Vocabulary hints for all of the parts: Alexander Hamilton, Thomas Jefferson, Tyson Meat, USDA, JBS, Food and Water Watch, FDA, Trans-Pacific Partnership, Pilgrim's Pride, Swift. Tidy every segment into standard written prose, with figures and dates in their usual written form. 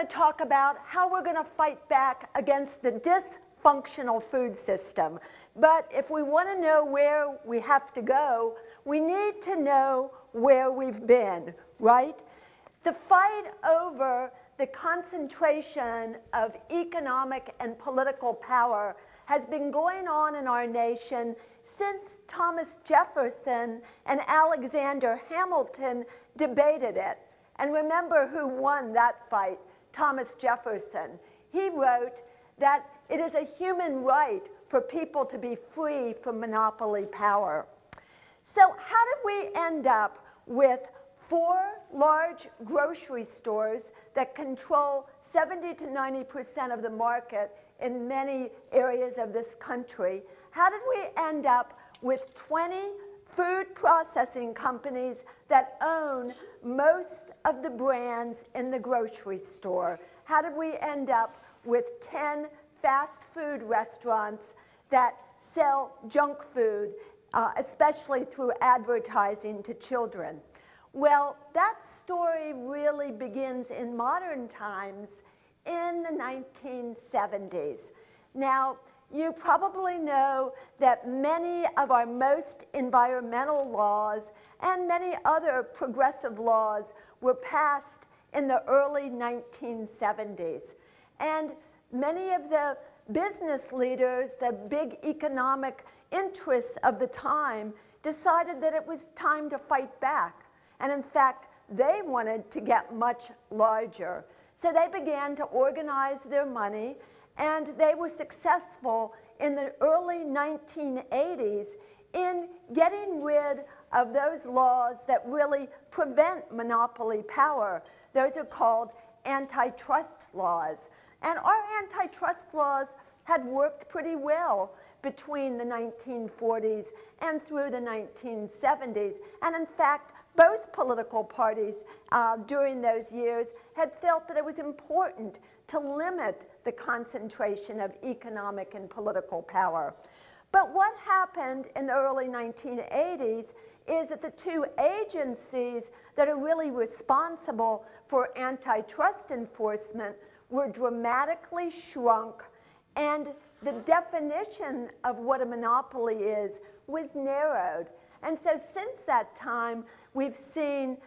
going to talk about how we're going to fight back against the dysfunctional food system. But if we want to know where we have to go, we need to know where we've been, right? The fight over the concentration of economic and political power has been going on in our nation since Thomas Jefferson and Alexander Hamilton debated it. And remember who won that fight? Thomas Jefferson. He wrote that it is a human right for people to be free from monopoly power. So how did we end up with 4 large grocery stores that control 70% to 90% of the market in many areas of this country? How did we end up with 20 food processing companies that own most of the brands in the grocery store? How did we end up with 10 fast food restaurants that sell junk food, especially through advertising to children? Well, that story really begins in modern times in the 1970s. Now, you probably know that many of our most environmental laws and many other progressive laws were passed in the early 1970s. And many of the business leaders, the big economic interests of the time, decided that it was time to fight back. And in fact, they wanted to get much larger. So they began to organize their money, and they were successful in the early 1980s in getting rid of those laws that really prevent monopoly power. Those are called antitrust laws. And our antitrust laws had worked pretty well between the 1940s and through the 1970s. And in fact, both political parties during those years had felt that it was important to limit the concentration of economic and political power. But what happened in the early 1980s is that the two agencies that are really responsible for antitrust enforcement were dramatically shrunk, and the definition of what a monopoly is was narrowed. And so since that time, we've seen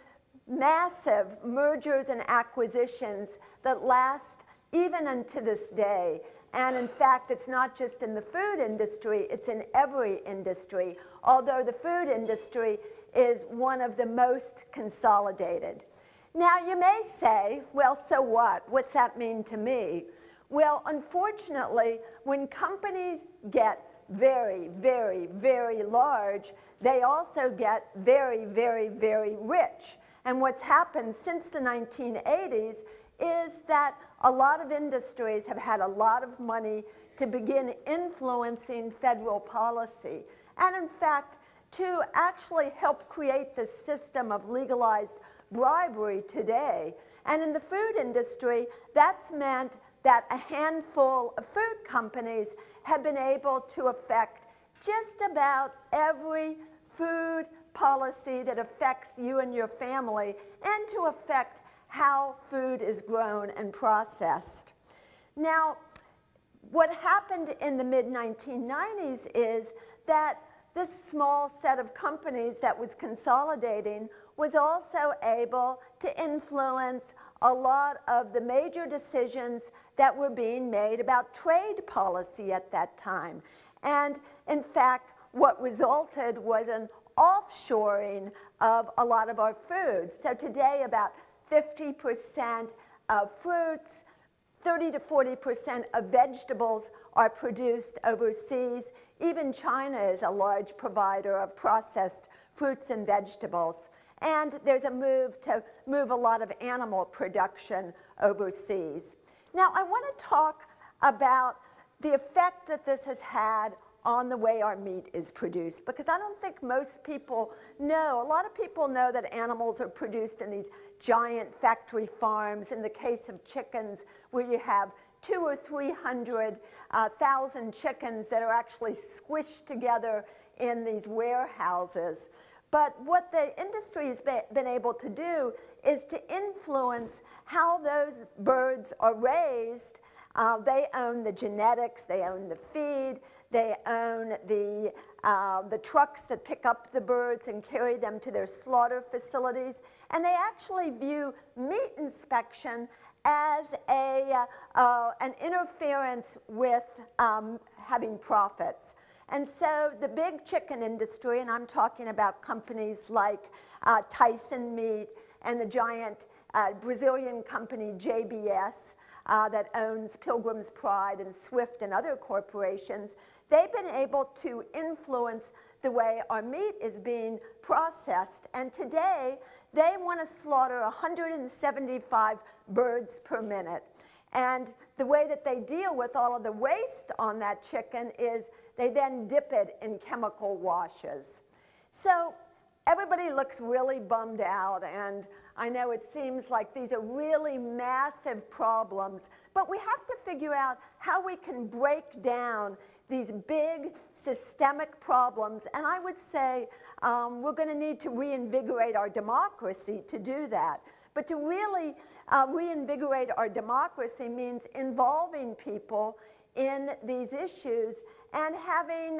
massive mergers and acquisitions that last even unto this day. And in fact, it's not just in the food industry, it's in every industry, although the food industry is one of the most consolidated. Now, you may say, well, so what? What's that mean to me? Well, unfortunately, when companies get very, very, very large, they also get very, very, very rich. And what's happened since the 1980s is that a lot of industries have had a lot of money to begin influencing federal policy. And in fact, to actually help create this system of legalized bribery today. And in the food industry, that's meant that a handful of food companies have been able to affect just about every food policy that affects you and your family, and to affect how food is grown and processed. Now, what happened in the mid-1990s is that this small set of companies that was consolidating was also able to influence a lot of the major decisions that were being made about trade policy at that time. And in fact, what resulted was an offshoring of a lot of our food. So today, about 50% of fruits, 30 to 40% of vegetables are produced overseas. Even China is a large provider of processed fruits and vegetables. And there's a move to move a lot of animal production overseas. Now, I want to talk about the effect that this has had on the way our meat is produced, because I don't think most people know. A lot of people know that animals are produced in these giant factory farms. In the case of chickens, where you have 200,000 or 300,000 chickens that are actually squished together in these warehouses. But what the industry has been able to do is to influence how those birds are raised. They own the genetics, they own the feed, they own the trucks that pick up the birds and carry them to their slaughter facilities. And they actually view meat inspection as an interference with having profits. And so the big chicken industry, and I'm talking about companies like Tyson Meat and the giant Brazilian company JBS that owns Pilgrim's Pride and Swift and other corporations, they've been able to influence the way our meat is being processed. And today, they want to slaughter 175 birds per minute. And the way that they deal with all of the waste on that chicken is they then dip it in chemical washes. So everybody looks really bummed out, and I know it seems like these are really massive problems, but we have to figure out how we can break down these big systemic problems, and I would say we're going to need to reinvigorate our democracy to do that. But to really reinvigorate our democracy means involving people in these issues and having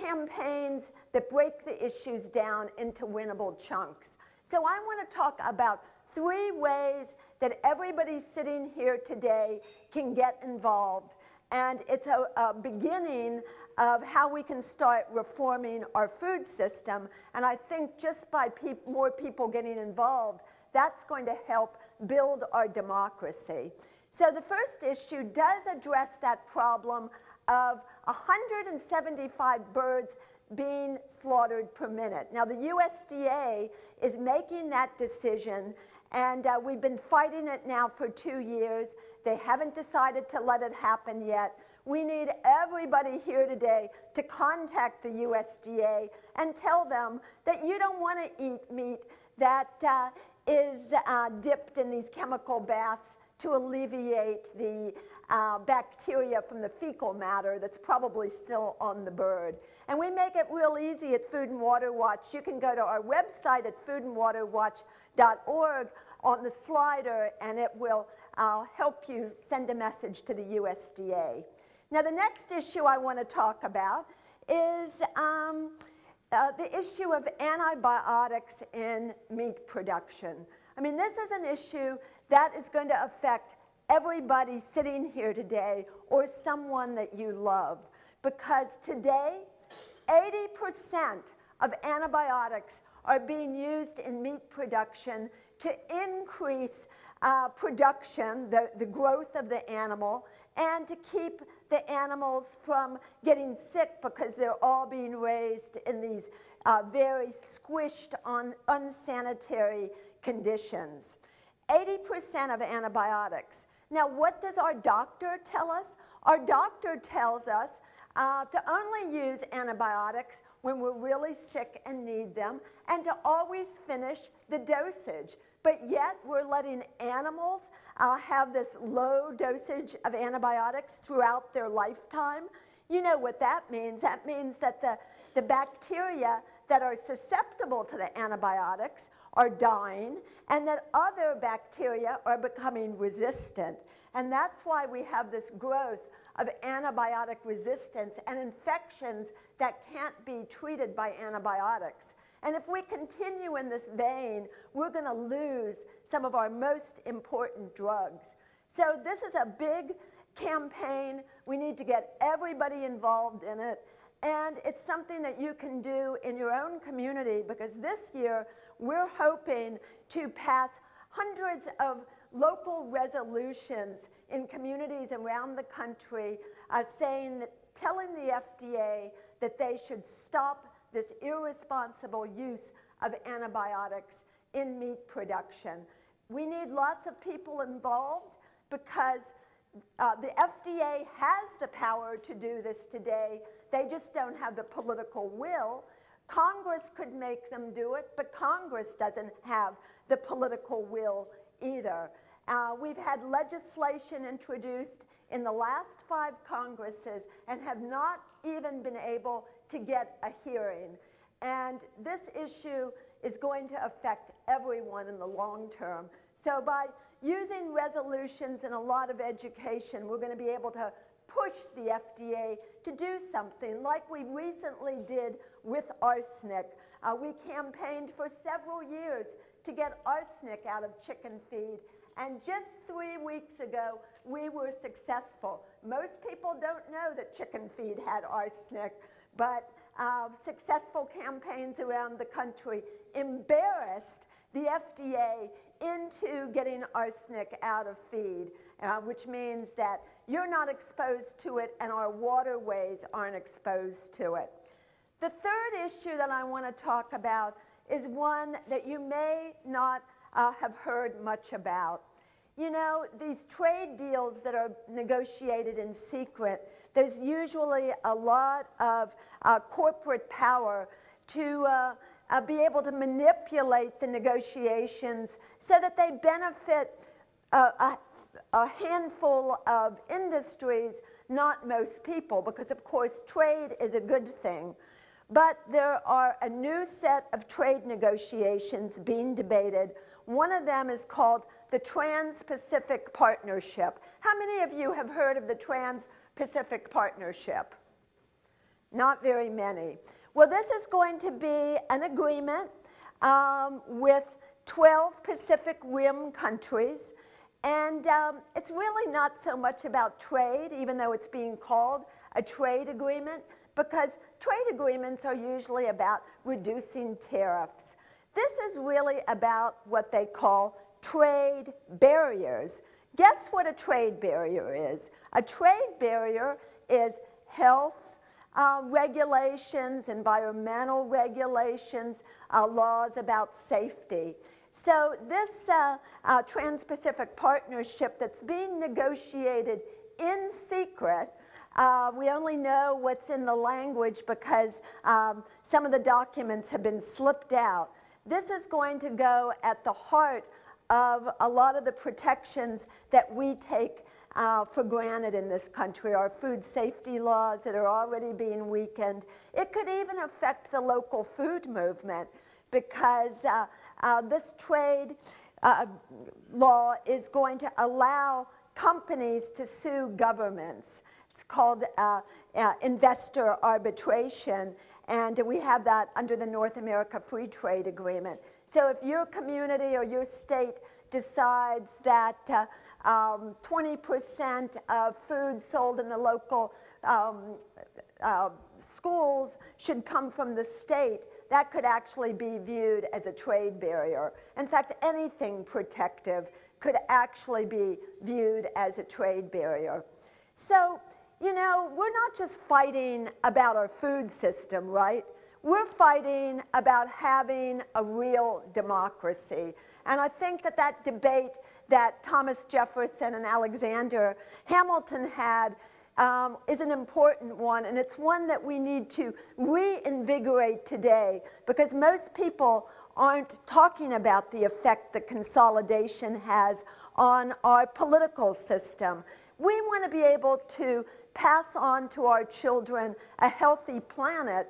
campaigns that break the issues down into winnable chunks. So I want to talk about three ways that everybody sitting here today can get involved. And it's a beginning of how we can start reforming our food system. And I think just by more people getting involved, that's going to help build our democracy. So the first issue does address that problem of 175 birds being slaughtered per minute. Now the USDA is making that decision, and we've been fighting it now for 2 years. They haven't decided to let it happen yet. We need everybody here today to contact the USDA and tell them that you don't want to eat meat that is dipped in these chemical baths to alleviate the bacteria from the fecal matter that's probably still on the bird. And we make it real easy at Food and Water Watch. You can go to our website at foodandwaterwatch.org on the slider, and it will help you send a message to the USDA. Now, the next issue I want to talk about is the issue of antibiotics in meat production. I mean, this is an issue that is going to affect everybody sitting here today or someone that you love, because today 80% of antibiotics are being used in meat production to increase production, the growth of the animal, and to keep the animals from getting sick because they're all being raised in these very squished, unsanitary conditions. 80% of antibiotics. Now, what does our doctor tell us? Our doctor tells us to only use antibiotics when we're really sick and need them, and to always finish the dosage. But yet, we're letting animals have this low dosage of antibiotics throughout their lifetime. You know what that means. That means that the bacteria that are susceptible to the antibiotics are dying, and that other bacteria are becoming resistant. And that's why we have this growth of antibiotic resistance and infections that can't be treated by antibiotics. And if we continue in this vein, we're going to lose some of our most important drugs. So this is a big campaign. We need to get everybody involved in it. And it's something that you can do in your own community, because this year we're hoping to pass hundreds of local resolutions in communities around the country saying that, telling the FDA that they should stop this irresponsible use of antibiotics in meat production. We need lots of people involved, because the FDA has the power to do this today. They just don't have the political will. Congress could make them do it, but Congress doesn't have the political will either. We've had legislation introduced in the last 5 Congresses and have not even been able to get a hearing. And this issue is going to affect everyone in the long term. So by using resolutions and a lot of education, we're going to be able to push the FDA to do something like we recently did with arsenic. We campaigned for several years to get arsenic out of chicken feed. And just 3 weeks ago, we were successful. Most people don't know that chicken feed had arsenic, but successful campaigns around the country embarrassed the FDA into getting arsenic out of feed, which means that you're not exposed to it and our waterways aren't exposed to it. The third issue that I want to talk about is one that you may not have heard much about. You know, these trade deals that are negotiated in secret, there's usually a lot of corporate power to be able to manipulate the negotiations so that they benefit a handful of industries, not most people, because of course trade is a good thing. But there are a new set of trade negotiations being debated. One of them is called the Trans-Pacific Partnership. How many of you have heard of the Trans-Pacific Partnership? Not very many. Well, this is going to be an agreement with 12 Pacific Rim countries. And it's really not so much about trade, even though it's being called a trade agreement, because trade agreements are usually about reducing tariffs. This is really about what they call trade barriers. Guess what a trade barrier is? A trade barrier is health regulations, environmental regulations, laws about safety. So this Trans-Pacific Partnership that's being negotiated in secret, we only know what's in the language because some of the documents have been slipped out. This is going to go at the heart of a lot of the protections that we take for granted in this country, our food safety laws that are already being weakened. It could even affect the local food movement because this trade law is going to allow companies to sue governments. It's called investor arbitration, and we have that under the North America Free Trade Agreement. So if your community or your state decides that 20% of food sold in the local schools should come from the state, that could actually be viewed as a trade barrier. In fact, anything protective could actually be viewed as a trade barrier. So, you know, we're not just fighting about our food system, right? We're fighting about having a real democracy. And I think that that debate that Thomas Jefferson and Alexander Hamilton had is an important one, and it's one that we need to reinvigorate today because most people aren't talking about the effect that consolidation has on our political system. We want to be able to pass on to our children a healthy planet,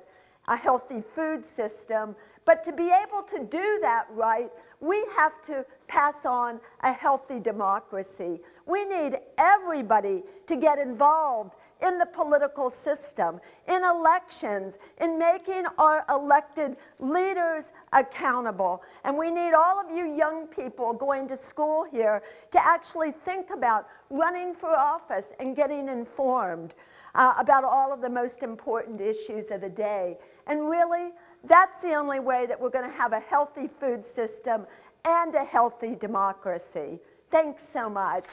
a healthy food system, but to be able to do that right, we have to pass on a healthy democracy. We need everybody to get involved in the political system, in elections, in making our elected leaders accountable. And we need all of you young people going to school here to actually think about running for office and getting informed about all of the most important issues of the day. And really, that's the only way that we're going to have a healthy food system and a healthy democracy. Thanks so much.